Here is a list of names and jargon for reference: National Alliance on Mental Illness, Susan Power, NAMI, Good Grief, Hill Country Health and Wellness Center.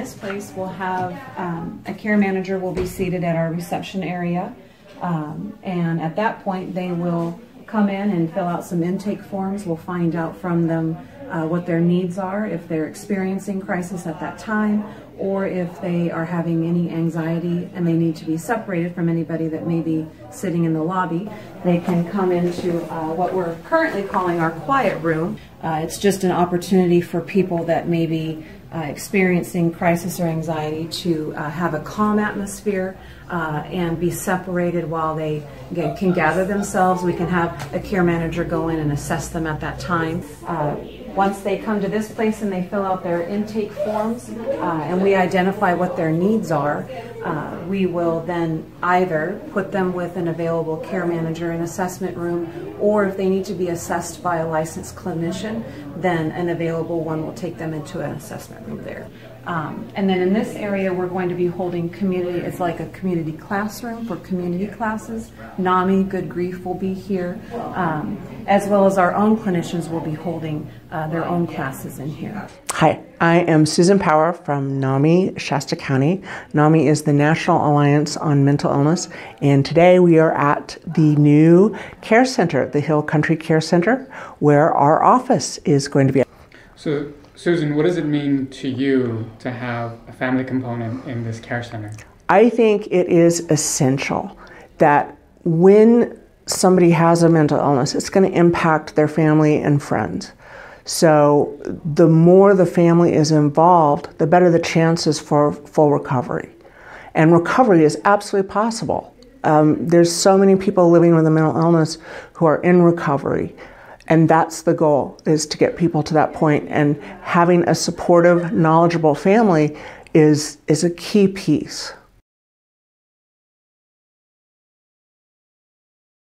this place, we'll have a care manager will be seated at our reception area, and at that point they will come in and fill out some intake forms. We'll find out from them what their needs are, if they're experiencing crisis at that time, or if they are having any anxiety and they need to be separated from anybody that may be sitting in the lobby. They can come into what we're currently calling our quiet room. It's just an opportunity for people that may be experiencing crisis or anxiety to have a calm atmosphere and be separated while they can gather themselves. We can have a care manager go in and assess them at that time. Once they come to this place and they fill out their intake forms and we identify what their needs are, we will then either put them with an available care manager in assessment room, or if they need to be assessed by a licensed clinician, then an available one will take them into an assessment room there. And then in this area we're going to be holding community, it's like a community classroom for community classes. NAMI, Good Grief will be here, as well as our own clinicians will be holding their own classes in here. Hi, I am Susan Power from NAMI, Shasta County. NAMI is the National Alliance on Mental Illness, and today we are at the new care center, the Hill Country Care Center, where our office is going to be. So, Susan, what does it mean to you to have a family component in this care center? I think it is essential that when somebody has a mental illness, it's going to impact their family and friends. So the more the family is involved, the better the chances for full recovery. And recovery is absolutely possible. There's so many people living with a mental illness who are in recovery. And that's the goal, is to get people to that point. And having a supportive, knowledgeable family is a key piece.